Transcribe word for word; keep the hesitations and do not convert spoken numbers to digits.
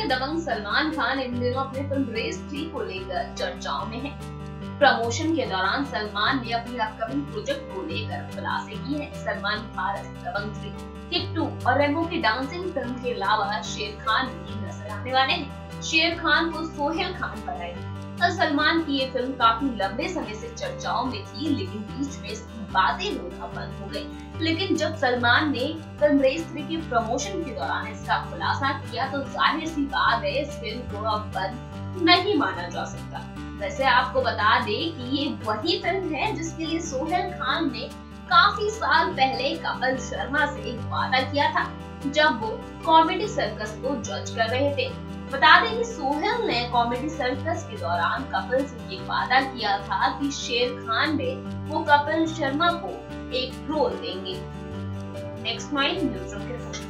के दबंग सलमान खान इन दिनों अपने फिल्म रेस थ्री को लेकर चर्चाओं में है। प्रमोशन के दौरान सलमान ने अपने अपकमिंग प्रोजेक्ट को लेकर खुलासे किए हैं। Salman Bharat Dabangg three, Kick two और रेमो की डांसिंग फिल्म के अलावा शेर खान भी नजर आने वाले हैं। शेर खान को सोहेल खान बनाएंगे। सलमान की ये फिल्म काफी लंबे समय से चर्चाओं में थी, लेकिन बीच में इसकी बातें होना बंद हो गयी। लेकिन जब सलमान ने फिल्म रेस थ्री के प्रमोशन के दौरान इसका खुलासा किया तो जाहिर सी बात है इस फिल्म को अब बंद नहीं माना जा सकता। वैसे आपको बता दें कि ये वही फिल्म है जिसके लिए सोहेल खान ने काफी साल पहले कपिल शर्मा से एक वादा किया था, जब वो कॉमेडी सर्कस को जज कर रहे थे। बता दें कि सोहेल ने कॉमेडी सर्कस के दौरान कपिल से ये वादा किया था कि शेर खान में वो कपिल शर्मा को एक रोल देंगे। Next nine news.